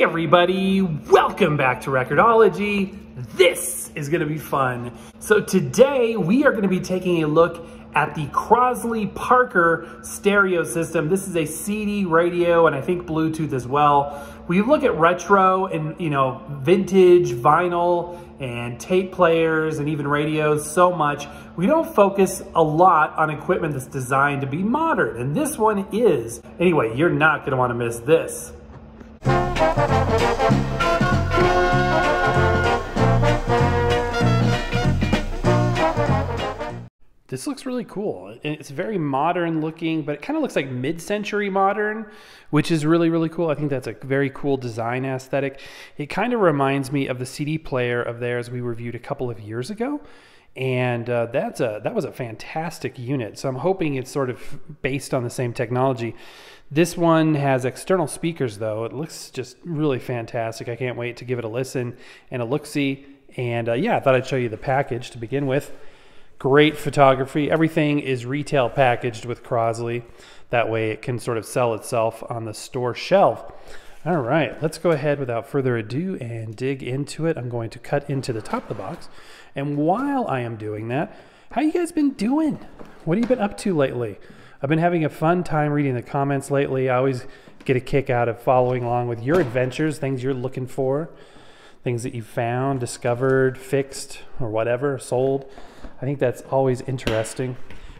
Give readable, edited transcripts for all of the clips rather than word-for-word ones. Hey everybody, welcome back to Recordology. This is gonna be fun. So today we are gonna be taking a look at the Crosley Parker stereo system. This is a CD radio and I think Bluetooth as well. We look at retro and, you know, vintage vinyl and tape players and even radios so much. We don't focus a lot on equipment that's designed to be modern, and this one is. Anyway, you're not gonna wanna miss this. This looks really cool. It's very modern looking, but it kind of looks like mid-century modern, which is really, really cool. I think that's a very cool design aesthetic. It kind of reminds me of the CD player of theirs we reviewed a couple of years ago. And that was a fantastic unit. So I'm hoping it's sort of based on the same technology. This one has external speakers though. It looks just really fantastic. I can't wait to give it a listen and a look-see. And yeah, I thought I'd show you the package to begin with. Great photography. Everything is retail packaged with Crosley. That way it can sort of sell itself on the store shelf. All right, let's go ahead without further ado and dig into it. I'm going to cut into the top of the box. And while I am doing that, how you guys been doing? What have you been up to lately? I've been having a fun time reading the comments lately. I always get a kick out of following along with your adventures, things you're looking for, things that you found, discovered, fixed, or whatever, sold. I think that's always interesting.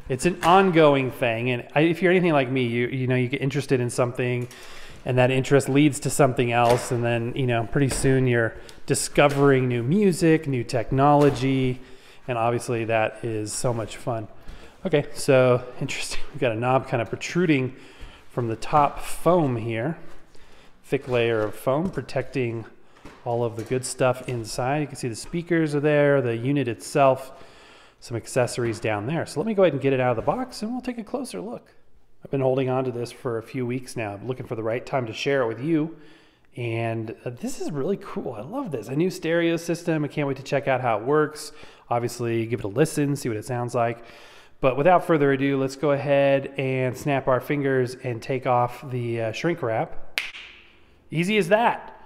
It's an ongoing thing, and if you're anything like me, you know, you get interested in something, and that interest leads to something else, and then, you know, pretty soon you're discovering new music, new technology, and obviously that is so much fun. Okay, so interesting. We've got a knob kind of protruding from the top foam here. Thick layer of foam protecting all of the good stuff inside. You can see the speakers are there, the unit itself, some accessories down there. So let me go ahead and get it out of the box and we'll take a closer look. I've been holding on to this for a few weeks now. I'm looking for the right time to share it with you. And this is really cool. I love this. A new stereo system. I can't wait to check out how it works. Obviously, give it a listen, see what it sounds like. But without further ado, let's go ahead and snap our fingers and take off the shrink wrap. Easy as that.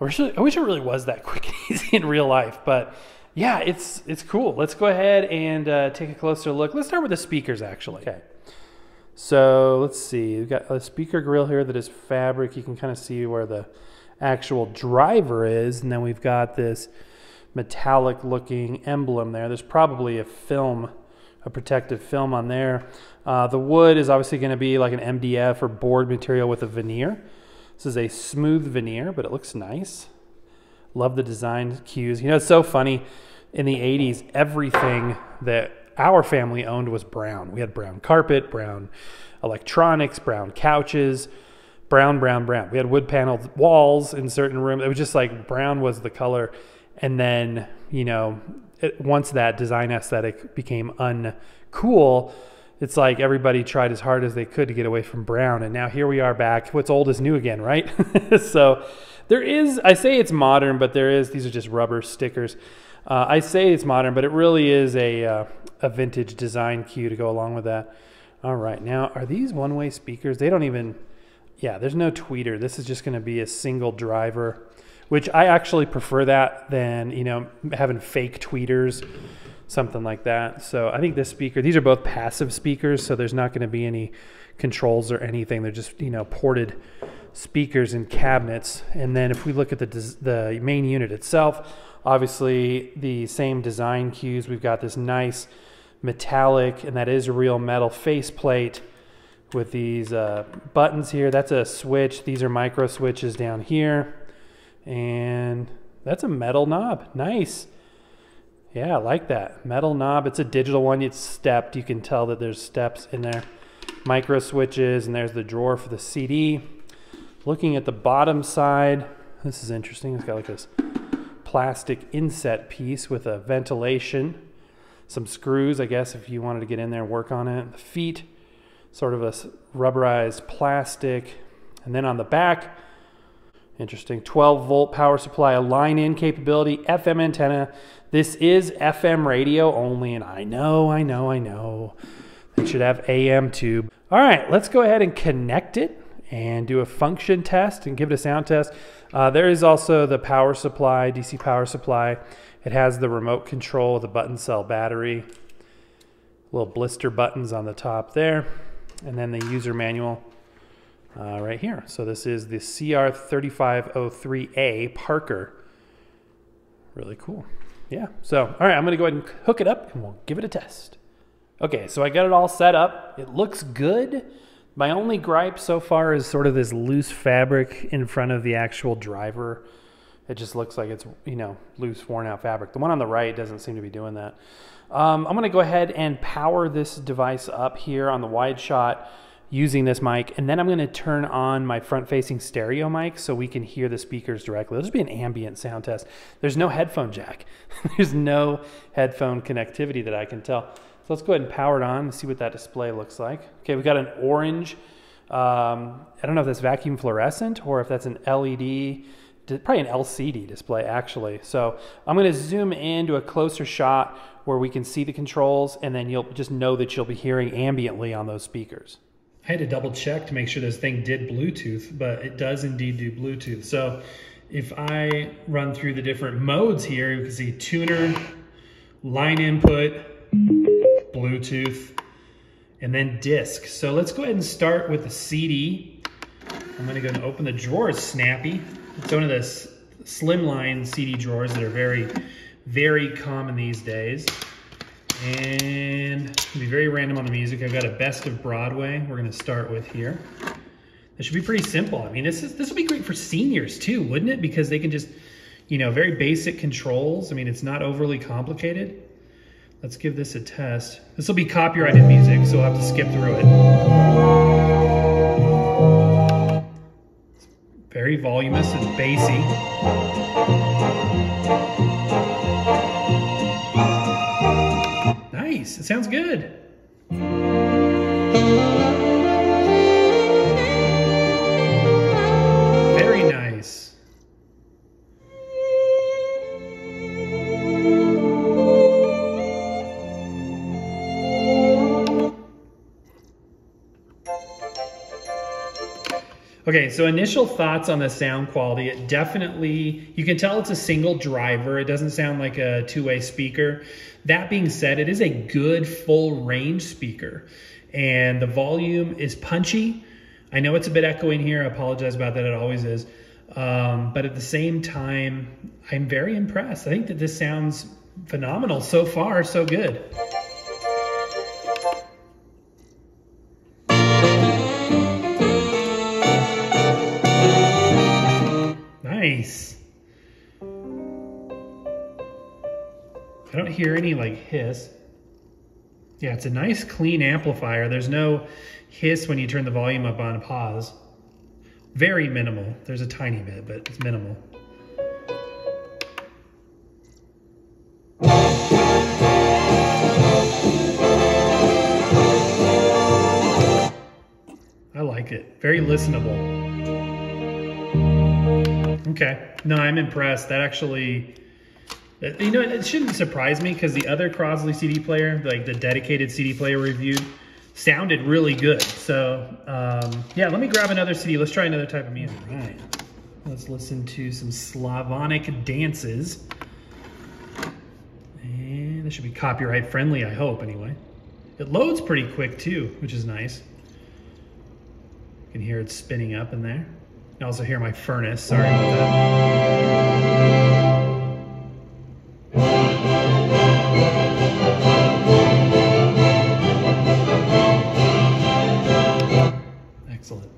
I wish it really was that quick and easy in real life, but yeah, it's cool. Let's go ahead and take a closer look. Let's start with the speakers, actually. Okay. So let's see, we've got a speaker grill here that is fabric. You can kind of see where the actual driver is. And then we've got this metallic looking emblem there. There's probably a film, a protective film on there. The wood is obviously going to be like an MDF or board material with a veneer. This is a smooth veneer, but it looks nice. Love the design cues. You know, it's so funny. In the 80s, everything that our family owned was brown. We had brown carpet, brown electronics, brown couches, brown. We had wood paneled walls in certain rooms. It was just like brown was the color. And then, you know, once that design aesthetic became uncool, it's like everybody tried as hard as they could to get away from brown. And now here we are back. What's old is new again, right? So there is, I say it's modern, but there is, these are just rubber stickers. I say it's modern, but it really is a vintage design cue to go along with that. All right, now are these one-way speakers? They don't even, yeah, there's no tweeter. This is just gonna be a single driver, which I actually prefer that than, you know, having fake tweeters, something like that. So I think this speaker, these are both passive speakers, so there's not gonna be any controls or anything. They're just, you know, ported speakers and cabinets. And then if we look at the main unit itself, obviously the same design cues. We've got this nice metallic, and that is a real metal faceplate with these buttons here. That's a switch. These are micro switches down here. And that's a metal knob. Nice. Yeah, I like that. Metal knob. It's a digital one. It's stepped. You can tell that there's steps in there. Micro switches, and there's the drawer for the CD. Looking at the bottom side, this is interesting. It's got like this plastic inset piece with a ventilation, some screws, I guess, if you wanted to get in there and work on it. The feet, sort of a rubberized plastic. And then on the back, interesting, 12-volt power supply, a line-in capability, FM antenna. This is FM radio only, and I know. It should have AM too. All right, let's go ahead and connect it and do a function test and give it a sound test. There is also the power supply, DC power supply. It has the remote control with a button cell battery, little blister buttons on the top there, and then the user manual right here. So this is the CR3503A Parker. Really cool. Yeah. So, all right, I'm going to go ahead and hook it up and we'll give it a test. Okay, so I got it all set up. It looks good. My only gripe so far is sort of this loose fabric in front of the actual driver. It just looks like it's, you know, loose, worn out fabric. The one on the right doesn't seem to be doing that. I'm going to go ahead and power this device up here on the wide shot using this mic, and then I'm going to turn on my front-facing stereo mic so we can hear the speakers directly. It'll just be an ambient sound test. There's no headphone jack. There's no headphone connectivity that I can tell. So let's go ahead and power it on and see what that display looks like. Okay, we've got an orange, I don't know if that's vacuum fluorescent or if that's an LED, probably an LCD display actually. So I'm gonna zoom into a closer shot where we can see the controls, and then you'll just know that you'll be hearing ambiently on those speakers. I had to double check to make sure this thing did Bluetooth, but it does indeed do Bluetooth. So if I run through the different modes here, you can see tuner, line input, Bluetooth, and then disc. So let's go ahead and start with the CD. I'm gonna go and open the drawer, snappy. It's one of the slimline CD drawers that are very, very common these days. And it'll be very random on the music. I've got a Best of Broadway we're gonna start with here. This should be pretty simple. I mean, this will be great for seniors too, wouldn't it? Because they can just, you know, very basic controls. I mean, it's not overly complicated. Let's give this a test. This will be copyrighted music, so we'll have to skip through it. It's very voluminous and bassy. Nice, it sounds good. Very nice. Okay, so initial thoughts on the sound quality. It definitely, you can tell it's a single driver. It doesn't sound like a two-way speaker. That being said, it is a good full range speaker. And the volume is punchy. I know it's a bit echoing here. I apologize about that, it always is. But at the same time, I'm very impressed. I think that this sounds phenomenal so far, so good. I don't hear any like hiss. Yeah, it's a nice clean amplifier. There's no hiss when you turn the volume up on pause. Very minimal. There's a tiny bit, but it's minimal. I like it. Very listenable. Okay, no, I'm impressed. That actually, you know, it shouldn't surprise me because the other Crosley CD player, like the dedicated CD player reviewed, sounded really good. So yeah, let me grab another CD. Let's try another type of music. All right, let's listen to some Slavonic dances. And this should be copyright friendly, I hope anyway. It loads pretty quick too, which is nice. You can hear it spinning up in there. I also hear my furnace, sorry about that. Excellent.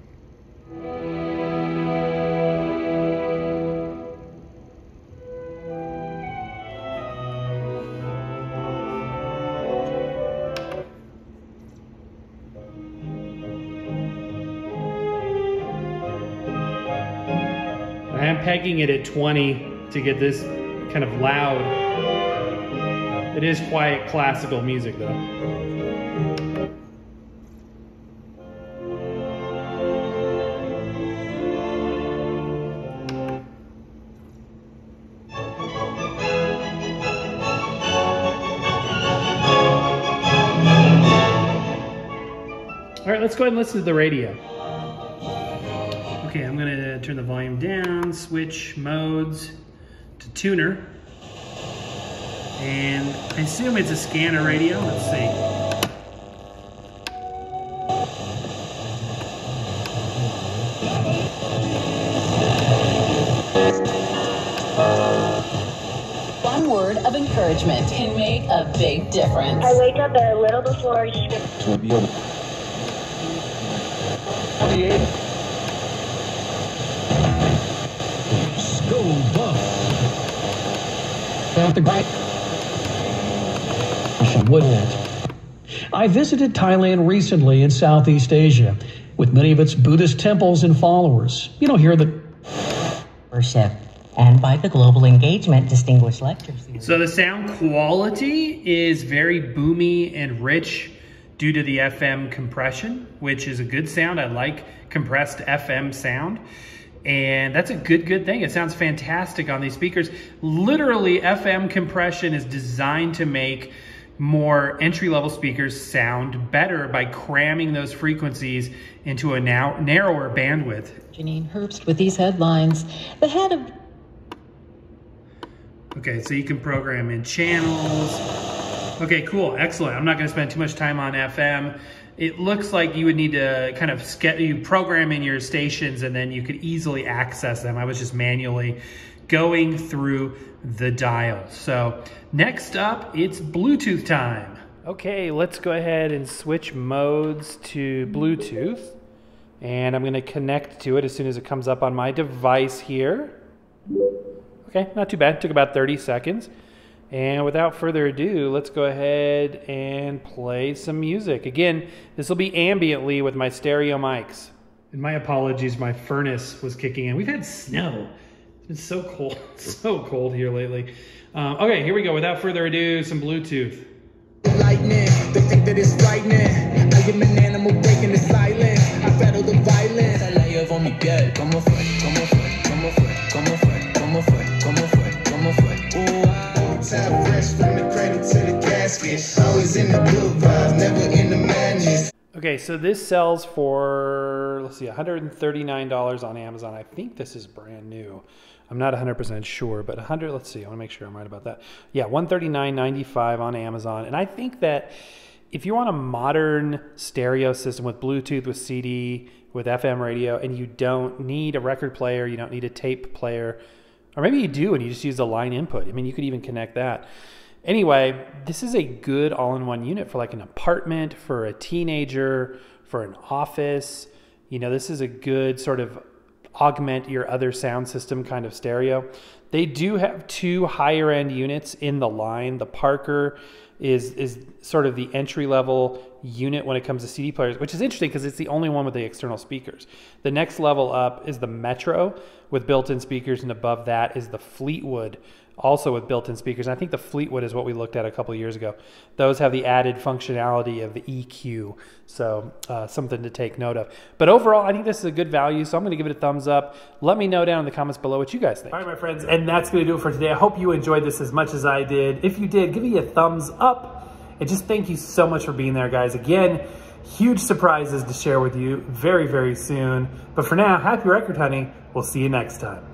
I'm pegging it at 20 to get this kind of loud. It is quiet classical music though. All right, let's go ahead and listen to the radio. Okay, I'm gonna gonna turn the volume down, switch modes to tuner. And I assume it's a scanner radio. Let's see. Of encouragement can make a big difference. I wake up a little before you to be able to school bus. Off the bike. Wouldn't it? I visited Thailand recently in Southeast Asia with many of its Buddhist temples and followers. You don't hear the worship. And by the Global Engagement Distinguished Lecture Series. So the sound quality is very boomy and rich due to the FM compression, which is a good sound. I like compressed FM sound. And that's a good thing. It sounds fantastic on these speakers. Literally, FM compression is designed to make more entry-level speakers sound better by cramming those frequencies into a narrower bandwidth. Janine Herbst with these headlines. The head of... Okay, so you can program in channels. Okay, cool, excellent. I'm not gonna spend too much time on FM. It looks like you would need to kind of program in your stations and then you could easily access them. I was just manually going through the dial. So next up, it's Bluetooth time. Okay, let's go ahead and switch modes to Bluetooth. And I'm gonna connect to it as soon as it comes up on my device here. Okay, not too bad. Took about 30 seconds. And without further ado, let's go ahead and play some music. Again, this will be ambiently with my stereo mics. And my apologies, my furnace was kicking in. We've had snow. It's been so cold here lately. Okay, here we go. Without further ado, some Bluetooth. Lightning, they think that it's lightning. I am an animal breaking the silence. I battle the violence. I lay over my bed. Come on foot, come on foot, come on foot, come on foot. Okay, so this sells for, let's see, $139 on Amazon. I think this is brand new. I'm not 100% sure, but let's see, I want to make sure I'm right about that. Yeah, $139.95 on Amazon. And I think that if you want a modern stereo system with Bluetooth, with CD, with FM radio, and you don't need a record player, you don't need a tape player, or maybe you do and you just use the line input. I mean, you could even connect that. Anyway, this is a good all-in-one unit for like an apartment, for a teenager, for an office. You know, this is a good sort of augment your other sound system kind of stereo. They do have two higher end units in the line. The Parker is sort of the entry level unit when it comes to CD players, which is interesting because it's the only one with the external speakers. The next level up is the Metro with built-in speakers, and above that is the Fleetwood, also with built-in speakers. And I think the Fleetwood is what we looked at a couple of years ago. Those have the added functionality of the EQ, so something to take note of. But overall, I think this is a good value, so I'm going to give it a thumbs up. Let me know down in the comments below what you guys think. All right, my friends, and that's going to do it for today. I hope you enjoyed this as much as I did. If you did, give me a thumbs up. And just thank you so much for being there, guys. Again, huge surprises to share with you very, very soon. But for now, happy record hunting. We'll see you next time.